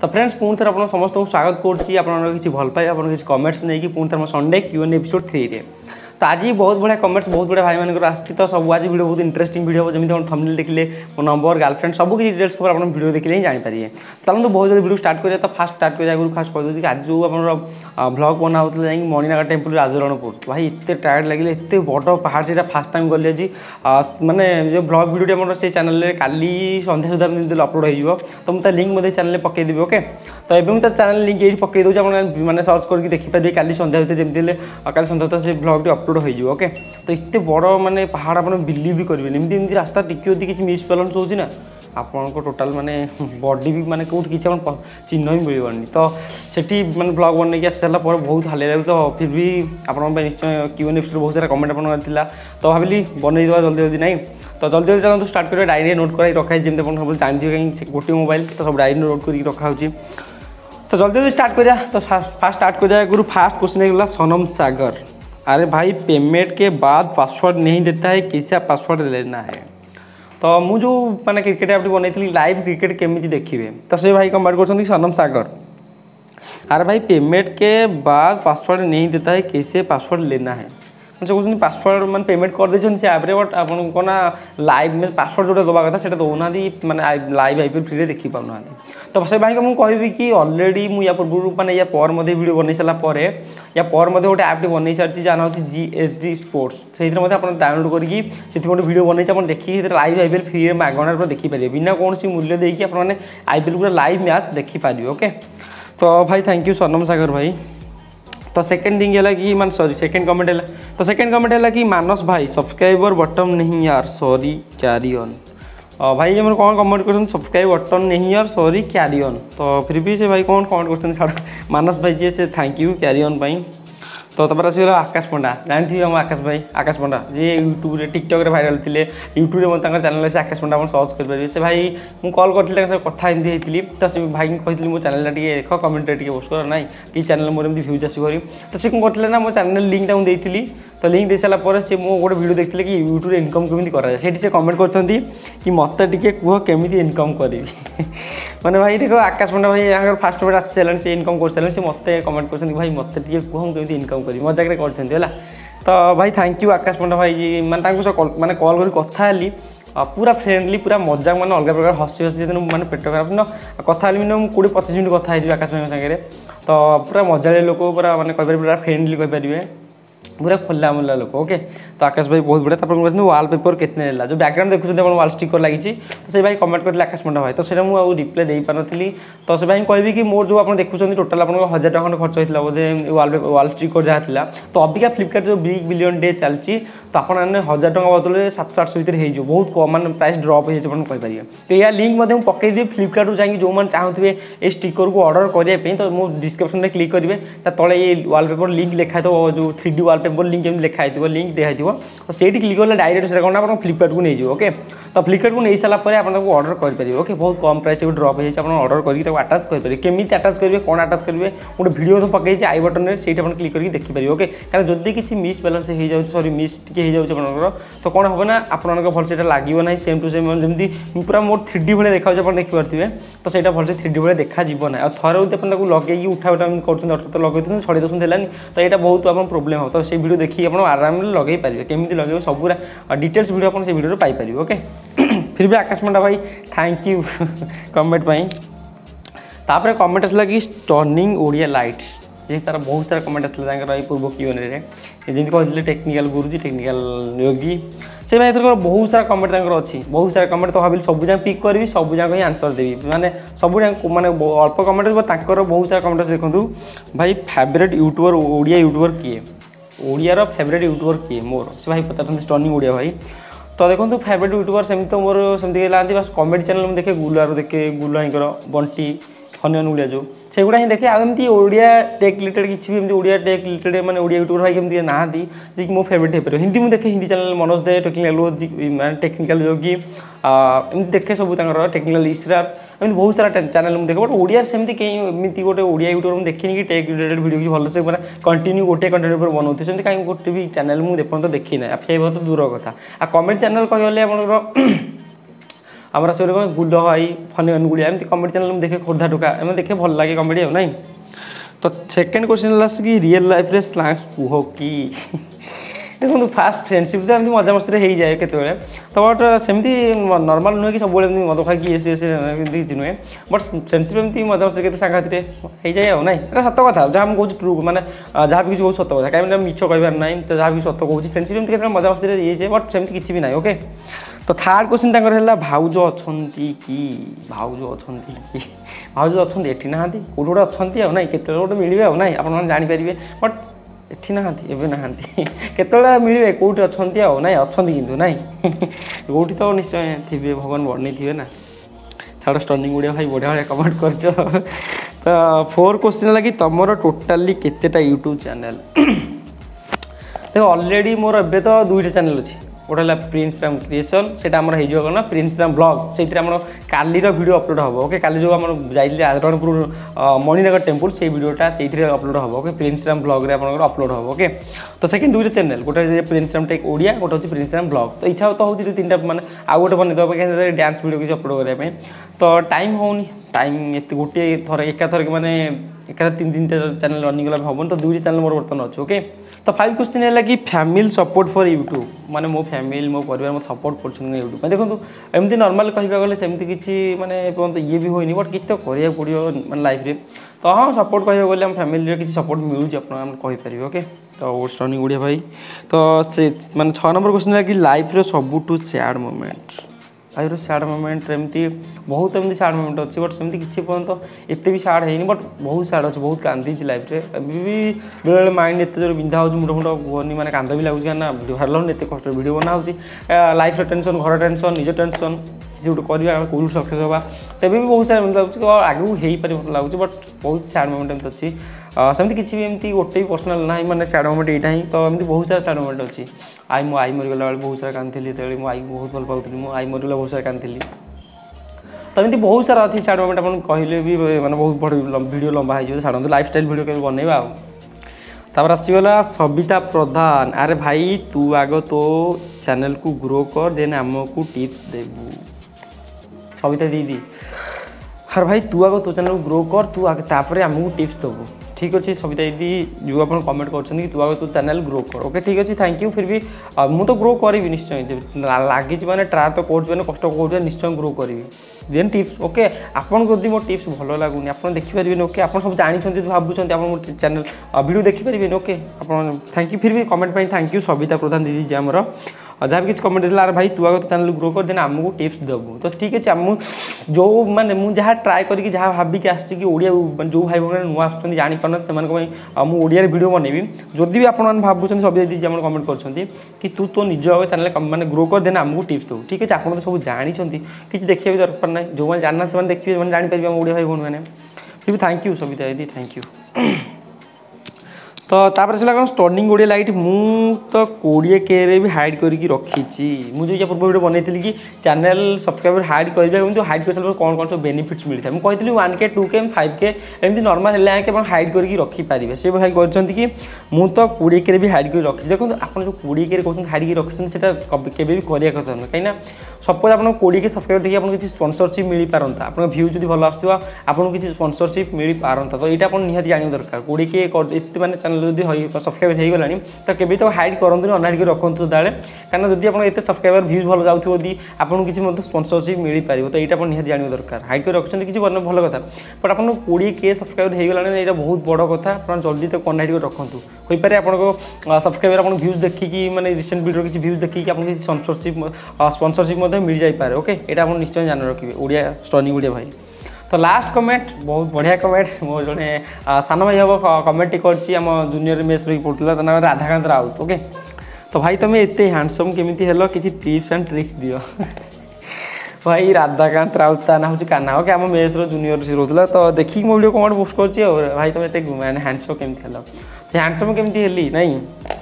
तो फ्रेंड्स पुणी थे आप समस्त को स्वागत करें भल पाए आप कमेंट्स नहीं कि पुणी थे संडे क्यूएन एपिसोड 3 रे। तो आज बहुत बढ़िया कमेंट्स बहुत बढ़िया भाई मानकर आसी तो सब आज वीडियो बहुत इंटरेस्टिंग वीडियो हो जमी आप थंबनेल देखिले मो नंबर गर्लफ्रेंड सब किसी डिटेल्स पर आप वीडियो देखिले ही जानीपारे। चलो तो बहुत जल्दी वीडियो स्टार्ट करें। तो फास्ट स्टार्ट करने आगे खास कह कि आज जो आप ब्लॉग बनाओ जा मणिनागर टेम्पल राजरणपुर भाई इतने टायर्ड लगे एत बड़ पहाड़ से फास्ट टाइम गली आज मानने ब्लॉग वीडियो से चैनल काली संध्या सुधा जब अपलोड हो तो मुझे लिंक मत चैनल पकईदेवी ओके। तो ये मुझे चैनल लिंक ये पकई दूसरी आप मैंने सर्च करके देखिपारे काली संध्या जमी काली संध्या से ब्लॉग अपलोड हो ओके। तो इतने बड़ माने पहाड़ आप बिलीव भी करेंगे रास्ता टिके कि मिसबालांस हो आपको टोटाल माने बॉडी भी माने कौट कि चिन्ह भी मिलवानी। तो सेठी माने ब्लॉग बनने आस सारा बहुत हाल लगे। तो फिर भी आप निश्चय क्यूएन एपिसोड बहुत सारा कमेंट आपला तो भाविली बनवा जल्दी जल्दी नहीं तो जल्दी जल्दी चलो स्टार्ट करें। डायरी नोट कराई रखाई जमी आप जानते हैं कहीं गोटे मोबाइल तो सब डायरी नोट कर रखा हो। तो जल्दी जल्दी स्टार्ट करा। तो फास्ट स्टार्ट कराया आगे फास्ट क्वेश्चन है सनम सागर। अरे भाई पेमेंट के बाद पासवर्ड नहीं देता है कैसा पासवर्ड लेना है। तो मुझे जो मैंने क्रिकेट आप बनई लाइव क्रिकेट केमी देखिए तो से भाई कमेंट कर सनम सागर। अरे भाई पेमेंट के बाद पासवर्ड नहीं देता है कैसे पासवर्ड लेना है। मुझे कहते हैं पासवर्ड मैंने पेमेंट कर दे से आप्रे बट आपको कौन लाइव में पासवर्ड जोटा दवा कथा से दौना मैंने लाइव आईपीएल फ्री देखी पाना। तो से भाई को मुझे कहबी कि अलरेडी मुझे या पूर्व मैंने या पर वीडियो बन सारापर या पर गोटे आप बन सारी जहाँ हूँ जीएसडी स्पोर्ट्स से डाउनलोड करके गोटे वीडियो बन देखिए लाइव आईपीएल फ्री मागणार पर देखिपारे बिना कौन मूल्य देकी आपने आईपीएल पूरा लाइव मैच देखिपारे ओके। तो भाई थैंक यू सनम सागर भाई। तो सेकंड थिंग है कि मान सॉरी सेकंड कमेंट है तो सेकंड कमेंट है कि मानस भाई सब्सक्राइबर बटन नहीं यार सॉरी कैरी ऑन। भाई ये मैंने कौन कमेंट कर सब्सक्राइब बटन नहीं यार सॉरी कैरी ऑन। तो फिर भी से भाई कौन कमेंट कर मानस भाई जी से थैंक यू कैरी ऑन भाई। तो तब आसगला आकाश पंडा जानते हम आकाश भाई आकाश पंडा जी यूट्यूब टिकटक रे भाइराल थे यूट्यूब चैनल से आकाश पंडा आप सर्च करेंगे से भाई मुझे कल करें कथा एमती होती तो से भाई कहती मो चैनल देख कमेंट पोस्ट कर ना कि चैनल मोर एम भ्यूज आसपरि तो सी कौन करें ना मो चैनल लिंक देती तो लिंक दे सारापर से मो गोटे वीडियो देखते कि यूट्यूब इनकम केमी कराए से कमेंट कर मत टे कह केमी इनकम करी मैंने भाई देखो आकाश पंडा भाई यहाँ फास्ट पेमेंट आस सारे से इनकम कर सारे से मत कमेंट कर भाई मत टे कह केमी इनकम करी मजाक कर। तो भाई थैंक यू आकाश पंडा भाई जी मैंने मैंने कल कर कथा पूरा फ्रेंडली पूरा मजाक मैंने अलग प्रकार हसी हसी दिन मैंने पेट खराब न कथा मिनिमम 20-25 मिनट कथा आकाश भाई सागर। तो पूरा मजारे लोक पूरा मैंने कहीपर पूरा फ्रेंडली कहीपर पूरा खोला मुला लोक ओके। तो आकाश भाई बहुत बढ़िया कहते हैं वालपेपर कितने जो बैकग्राउंड देखुंत वाल स्टिकर लगी से भाई कमेंट करते आकाश पंडा भाई तो से मुझे रिप्लाई दे पानी। तो से भाई कहबी कि मोर जो आप देखुं टोटाल आप 1000 खंड खर्च होता बोधे वाल स्टिकर जहाँ था तो अबिका फ्लिपकार्ट जो बिग बिलियन डे चलती तो आप 1000 टका बदल 700-800 भितर बहुत कम मान प्राइस ड्रप होपारे। तो यह लिंक मुझे पकईदेवी फ्लिपकार्ट जाकि जो मैंने चाहूँगे ये स्टिकर को अर्डर करने तो मो डिस्क्रिप्शन में क्लिक करेंगे तले ये वालपेपर लिंक लिखा थो जो 3D वालपेपर लिंक जमी लिखाई लिंक दिखाई तो से क्लिक करेंगे डायरेक्ट से कौन आप फ्लिपकार्ट को नहीं ओके। तो फ्लिपकार्ट को नहीं सारापर आपको अर्डर करेंगे ओके बहुत कम प्राइस ड्रप हो अर्डर करके आटाच करेंगे केमी आटाच करेंगे कौन आटाच करेंगे गोटे भिडियो तो पकई आई बटन में से क्लिक करके देखिपारे ओके। क्या जब किसी मिसबालांस हो जाए सरी मिस हो तो कौन हम ना आपको भल से लगे ना सेम टू सेम जमी पूरा मोर 3D भाई देखा आप देखिपे तो सही भल से 3D भाई देखा ना थर जो लगे उठा उठा कर लगे छड़ी दस है तो यहाँ बहुत आप प्रोब्लेम हो तो से वीडियो देखिए आप आराम लगे पारे केमी लगे सब पूरा डिटेल्स वीडियो आप वीडियो पाइपर ओके। फिर भी आकाश पंडा भाई थैंक यू कमेंट पाई। तापर कमेंट आसला कि स्टनिंग ओडिया लाइट्स जी तार बहुत सारा कमेंट आसाला पूर्व क्यूएन रे जमी कहते टेक्निकल गुरुजी टेक्निकल योगी से भाई एथर बहुत सारा कमेंट अच्छी बहुत सारा कमेंट तो भाविली सबूजा पिक करी सबूजा ही आंसर देवी मैंने सबूजा मैंने अल्प कमेंट बहुत सारा कमेंट देखूँ भाई फेवरेट यूट्यूबर ओडिया यूट्यूबर किए ओडिया फेवरेट यूट्यूबर किए मोर से भाई पचार स्टनिंग ओडिया भाई। तो देखो फेवरेट यूट्यूबर सेम तो मोर सेमती लाती बस कमेडी चैनल में देखे गुलार देखे गुला भाई बंटी हनियन ओडिया जो से गुड़ा ही देखे आमती ओडिया टेक रिलेटेड किसी भी ओडिया टेक रिलेटेड मैंने ओडिया यूट्यूबर भाई एमती ना जी मो फेवरेट हो पारे हिंदी मुझे देखे हिंदी चैनल मनोज दे टेक्निकल योगी एमती देखे सब टेक्निकल इसरार एमती बहुत सारा चैनल मुझे देखे बट ओडिया सेमती कहीं एमती गोटे ओडिया यूट्यूबर मुझे देखे कि टेक रिलेटेड वीडियो की भलसे मैंने कंटिन्यू गोटे कंटेंट पर बनाते सेमती कहीं गोटे भी चैनल मुझे देखना देखी ना फेवर तो दूर कथा आ कमेडी चैनल कहले आप আমরা সবাই কোন গুড হয় ফানি অনুগুলি আমি কমেডি চ্যানেল দেখে খোর্ধা ঢোকা আমি দেখে ভালো লাগে কমেডি নাই তো সেকেন্ড কোশ্চেন হল কি রিয়েল লাইফ রে স্ল্যাংস কুহ কি দেখুন ফার্স্ট ফ্রেন্ডশিপ তো আমি মজা মস্তিরে হয়ে যায় কেতবে তো বট সেমতি নর্মাল নুহে কি সবুলে মদ খাই কি এসে এসে দিয়েছি নুহে বট ফ্রেন্ডশিপ এমনি মজা মস্তিরে কেতে সাংঘাতিরে হয়ে যায় নাই এটা সত কথা যা আমি কৌছি ট্রু মানে যা কিছু কৌছি সত কথা কারণ মিছ কইবার নাই তো যা কিছু সত কৌছি ফ্রেন্ডশিপ এমনি কেতে মজা মস্তিরে দিয়েছে বট সেমতি কিছু বি নাই ওকে তো থার্ড কোশ্চিন তাঙ্কর হেলা ভাউজ অছন্তি কি ভাউজ অছন্তি এটি নাহান্তি কোটি গোটে অছন্তি আও নাই কেতবেলে গোটে মিলিবে আও নাই আপনারা জানিপারিবে বট এটি নাহান্তি এবে নাহান্তি কেতবেলে মিলিবে কোটি অছন্তি আও নাই অছন্তি কিন্তু নাই কোটি তো নিশ্চয় থিবে ভগবান বর্ণি থিবে না ছাড় স্টর্নিং গুড়িয়া ভাই বঢ়িয়া ভাবে কমেন্ট করছ তো ফোর কোশ্চিন হেলা কি তোমার টোটালি কেতেটা ইউট্যুব চ্যানেল দেখো অলরেডি মোর এবে তো দুইটা চ্যানেল আছে गोटे है प्रिन्सराम क्रिएसन से कौन प्रिन्सराम ब्लग से कालीर भिड अपलोड हम ओके काली जो जाइए आदरणपुर मणिनगर टेम्पल से भिडटा से अपलोड हम ओके प्रिन्सराम ब्लग्रे आप अपलोड हम ओके तो सेकेंड दुईटा चैनल गोटे प्रिन्सराम टेक ओडिया गोटे हूँ प्रिन्सराम ब्लग तो इच्छा तो हूँ तीन मैंने आउ गोटे बन डांस भिड किसी अपलोड करने तो टाइम होनी टाइम गोटे थर एकाथरक मैंने एकाथर तीन तीन चैनल रनिंग हम तो दुईटा चैनल मोर बर्तमान अच्छे ओके तो फाइव क्वेश्चन है कि फैमिली सपोर्ट फॉर यूट्यूब माने मो फैमिली मो परिवार मो सपोर्ट कर यूट्यूब मैं देखो एमती नॉर्मल कहवा गले सेमती किसी माने ये भी होनी बट किसी तो करिया पड़ियो माने लाइफ रे तो हाँ सपोर्ट कहवा गले हम फैमिली रे किसी सपोर्ट मिलू अपन कहि परियो ओके तो स्टर्निंग गुड़िया भाई तो से माने 6 नंबर क्वेश्चन है कि लाइफ रे सबुटू सैड मोमेंट लाइफ रे सैड मोमेंट एमती बहुत एमती सैड मोमेंट अच्छे बट सेमती किसी पर्यटन एत भी सैड है बट बहुत सैड अच्छे बहुत कांदी लाइफ रे भी बेले माइंड एत जोर बिंधा हो मुंड मुंड होनी मैंने कांद भी लगुच क्या भार लगे एत कष्ट भिड बनाऊँगी लाइफ टेंशन घर टेंशन निज टेंशन किसी गोटे करवा कौन सक्सेस होगा तेबी बहुत सैड एमती लगुच आगे हो पारे मतलब लगुच बट बहुत सैड मोमेंट एमती अच्छी सेमती किसी भी एमती गोटे भी पर्सनाल ना मैंने सैड मोमेंट यहाँ ही तो एमती बहुत सारा सैड मोमेंट अच्छी मो आई मरीगला बेल बहुत सारा कांदी मो आई बहुत भल पाऊँ मो आई मरीगला बहुत सारा कांदी तो एमती बहुत सारा अच्छी सैड मोमेंट आप कहले भी मैंने बहुत बड़ा वीडियो लंबा हो छाड़ू लाइफ स्टाइल वीडियो के बनइबा आपर आसगला सबिता प्रधान अरे भाई तू आग तो चैनल को ग्रो कर देन आमको टिप्स देबू सबिता दीदी अरे भाई तू आग तो चैनल को ग्रो कर तू आगे तापर आमको टिप्स देबू ठीक अच्छे सबिता दीदी जो आप कमेंट कर तू आगे तो चैनल ग्रो कर ओके ठीक अच्छे थैंक यू फिर भी मु तो ग्रो करी निश्चय लगी मैंने ट्राए तो कर कष्ट कर निश्चय ग्रो करी देन टिप्स ओके आपड़ी मो टिप्स भल लगुनि आप देखिपारे ओके आप सब जानते भावुँच आप चैनल वीडियो देखिपारे ओके थैंक यू फिर भी कमेंट पर थैंक यू सबिता प्रधान दीदी जी आमर जहाँ भी किसी कमेंट देता अरे भाई तू आगे तो चैनल ग्रो कर देना आमको टिप्स देबू तो ठीक अच्छे आम जो मैंने मुझे ट्राए करके जहाँ भाविकी आसिया जो भाई भाई नुआ आसान जापार से मुझे भिडियो बनैबी जदि भी आपने भावुँच सबिता दीदी आम कमेंट कर कि तू तो निज आगे चैनल मैंने ग्रो कर देना आमको टिप्स देव ठीक अच्छे आप सब जानते किसी देखा भी दरकार ना जो मैंने जानना से देखिए मैंने जापर आम ओडिया भाई भाई मैंने फिर भी थैंक यू सबिता दीदी थैंक यू तो तापर से कौन स्टर्निंग ओडिया लाइट मु तो 20K रे भी हाइड करके रखी मुझे पूर्व भिडियो बनई कि चैनल सब्सक्राइबर हाइड करेंगे हाइड कर सारे कौन कौन सब बेनिफिट्स मिलता है मुझे कहती 1K 2K 5K एमती नॉर्मल है हाइड करके रखिपारे से भाई कहते कि मुझे तो 20K रे भी हाइड कर रखी देखो आप जो 20K रे कहते हाइड कर रखी के भी करिया कथा ना कहीं सपोज आप 20K सब्सक्राइबर देखिए आपको किसी स्पॉन्सरशिप मिल पारता आप भ्यू जो भल आसान किसी स्पॉन्सरशिप मिल पारता तो ये निहाती जाना दरकार 20K ये मैंने चैनल जो सब्सक्राइबर हो गलानी तो केबी तो हाइड करते अनहाइड कर रखु दावे कहीं जब आप एत सब्सक्राइबर भ्यूज भल जाऊँ यदि आपको किसी स्पॉन्सरशिप मिल पार तो यहाँ निहाती जाना दरकार हाइड कर रखते कि भल कथ बट आप 20K सब्सक्राइबर हो गलानी यहाँ बहुत बड़ कथा आप जल्दी तो अनहाइड कर रखु हो पारे आपको सब्सक्राइबर आप भ्यूज देखिए मैंने रिसेंट भिडियो किसी भ्यूज देखिए आपको किसी स्पॉन्सरशिप मिल जाए ओके ये आप निश्चय जान रखिए ओडिया स्टर्निंग ओडिया भाई तो लास्ट कमेंट बहुत बढ़िया कमेंट मो जड़े सान भाई हम कमेंट करम जूनियर मेस रही पड़ता तो नाम राधाकांत राउत ओके तो भाई तुम एत हैंडसम केमी हेलो किसी टिप्स एंड ट्रिक्स दियो भाई राधाकांत राउत ता ना हूँ कान्ना ओके आम मेस जूनियर सी रोला तो देखिए मो भिडियो कमेंट पोस्ट कर भाई तुम एत मैंने हैंडसम केमी हेलो हैंडसम केमी हेली नाई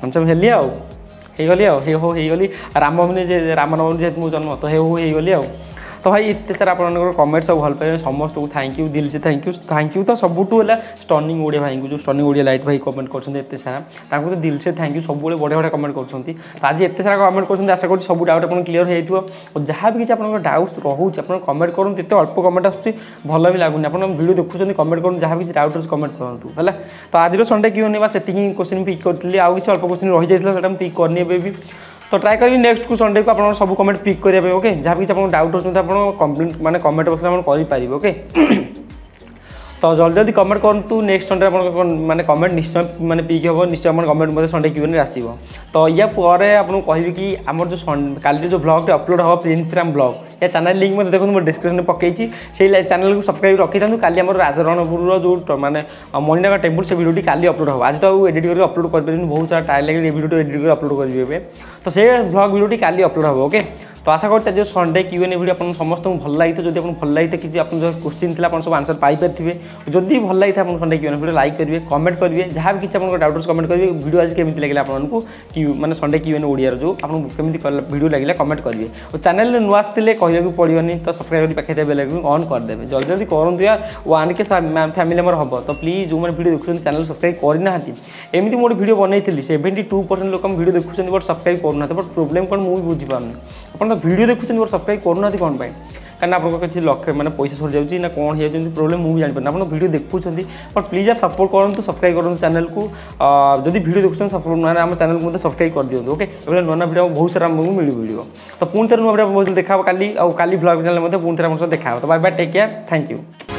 हैंडसम हेली आगली आगली रामनवमी रामनवमी जेहतु मो जन्म तो हो गली आ तो तो भाई इतने सारा आप कमेंट सब भल पाए समस्त को थैंक यू दिल से थैंक यू तो सबुठू है स्टनिंग ओडिया भाई को जो स्टनिंग ओडिया लाइट भाई कमेंट करते सारा तो दिल से थैंक यू सब बढ़िया बढ़िया कमेंट कर आज एत सारा कमेंट कर आशा कर सब डाउट आप क्लीयर हो जहाँ भी किसी आप डाउट्स रोचे आप कमेंट करते ये अल्प कमेंट आसूसी भल भी लगुनि आप वीडियो देखुं कमेंट कर जहाँ भी किसी डाउट कमेंट करूँ है तो आज संडे क्यों नहीं से क्वेश्चन पिक करी आउ किसी अल्प क्वेश्चन रही जाता पिक करनी भी तो ट्राई करी नेक्स्ट को संडे को आप सब कमेंट पिक करेंगे ओके जहाँ भी किसी डाउट होता कंप्लेंट माने कमेंट बक्स में करेंगे ओके तो जल्दी जल्दी कमेंट करूँ नेक्स्ट संडे माने कमेंट निश्चय माने पिक हो निश्चय आप कमेंट मतलब संडे क्यों नहीं आसो तो या आपको कहि कि आम जो काली जो ब्लॉग अपलोड हो इंस्टाग्राम ब्लॉग या चैनल लिंक मैं देखो मोर डिस्क्रिप्शन में पकई चैनल को सब्सक्राइब रखी था काली आम राजरणपुर जो मैंने मणिनागा टेम्पल से वीडियो काली अपलोड हो आज तो एडिट कर अपलोड कर बहुत सारा टाइम लगे वीडियो एडिट कर अपलोड करेंगे तो से ब्लॉग वीडियो काली अपलोड हो ओके तो आशा कर आज संडे क्यू एन वीडियो आप समस्त भल लगी था जब भल लगी किसी आप क्वेश्चन थी आप सब आंसर पाइपे जदि भल लगी था आप संडे क्यू एन वीडियो लाइक करेंगे कमेंट करेंगे जहाँ भी किसी आप डाउट्स कमेंट करेंगे वीडियो आज केमी लगे आपको मैंने संडे क्यू एन ओडिया जो आपको केमी वीडियो लगे कमेंट करेंगे और चैनल नुआ आसते कहूँ पड़ोनी तो सब्सक्राइब पाखे बेल आइकन ऑन करदेवे जल्दी जल्दी करूँ या 1K फैमिली मेंबर हम तो प्लीज जो मैंने वीडियो देखुं चैनल सब्सक्राइब करना एमती मोटे वीडियो बनई 72% लोक वीडियो देखुं बट सब्सक्राइब करना बट प्रोब्लेम कौन मुझे बुझीपारनी आप वीडियो देखुं सब्सक्राइब करना कौन कहीं आपको किसी लक्ष्य मैंने पैसा सर जाऊँगी ना कौन हो प्रोब्लेम मुझे जानपरना आप वीडियो देखुं बट प्लीज आप सपोर्ट करूँ सब्सक्राइब करूँ चैनल को जब वीडियो देखुं सपोर्ट ना आम चैनल को सब्सक्राइब कर दिखाँ ओके ना ना वीडियो बहुत सारा आमको मिली वीडियो तो पुणी थे नुआ वीडियो देखा काली ब्लॉग चैनल पुणी थे आप देखा तो bye bye take care thank you.